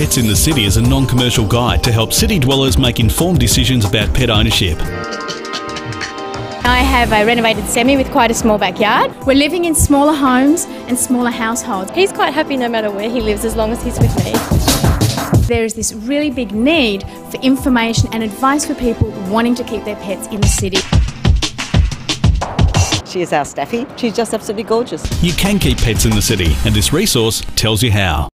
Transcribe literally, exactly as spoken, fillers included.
Pets in the City is a non-commercial guide to help city dwellers make informed decisions about pet ownership. I have a renovated semi with quite a small backyard. We're living in smaller homes and smaller households. He's quite happy no matter where he lives as long as he's with me. There is this really big need for information and advice for people wanting to keep their pets in the city. She is our Staffy. She's just absolutely gorgeous. You can keep pets in the city, and this resource tells you how.